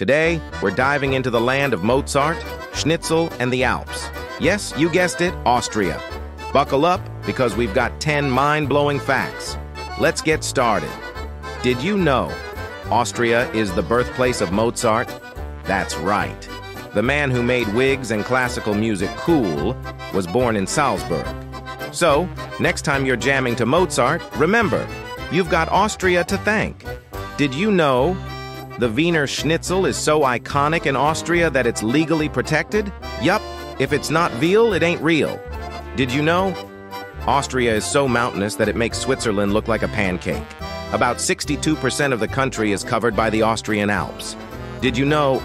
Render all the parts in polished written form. Today, we're diving into the land of Mozart, Schnitzel, and the Alps. Yes, you guessed it, Austria. Buckle up, because we've got 10 mind-blowing facts. Let's get started. Did you know Austria is the birthplace of Mozart? That's right. The man who made wigs and classical music cool was born in Salzburg. So, next time you're jamming to Mozart, remember, you've got Austria to thank. Did you know the Wiener Schnitzel is so iconic in Austria that it's legally protected? Yup, if it's not veal, it ain't real. Did you know? Austria is so mountainous that it makes Switzerland look like a pancake. About 62% of the country is covered by the Austrian Alps. Did you know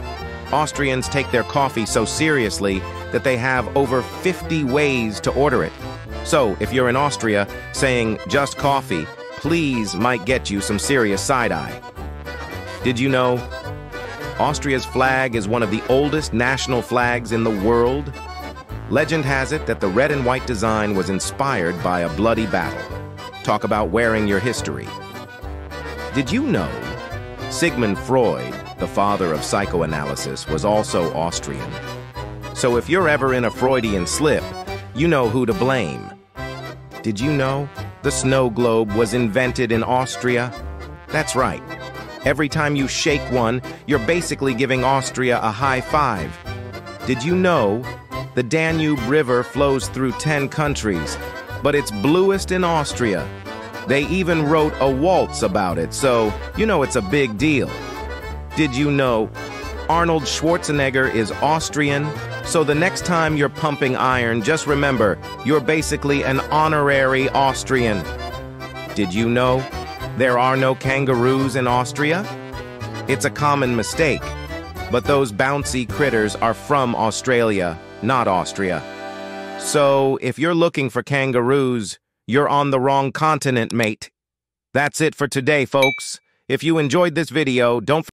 Austrians take their coffee so seriously that they have over 50 ways to order it? So, if you're in Austria, saying, "Just coffee, please," might get you some serious side-eye. Did you know Austria's flag is one of the oldest national flags in the world? Legend has it that the red and white design was inspired by a bloody battle. Talk about wearing your history. Did you know Sigmund Freud, the father of psychoanalysis, was also Austrian? So if you're ever in a Freudian slip, you know who to blame. Did you know the snow globe was invented in Austria? That's right. Every time you shake one, you're basically giving Austria a high five. Did you know the Danube River flows through 10 countries, but it's bluest in Austria? They even wrote a waltz about it, so you know it's a big deal. Did you know Arnold Schwarzenegger is Austrian? So the next time you're pumping iron, just remember, you're basically an honorary Austrian. Did you know there are no kangaroos in Austria? It's a common mistake, but those bouncy critters are from Australia, not Austria. So if you're looking for kangaroos, you're on the wrong continent, mate. That's it for today, folks. If you enjoyed this video, don't forget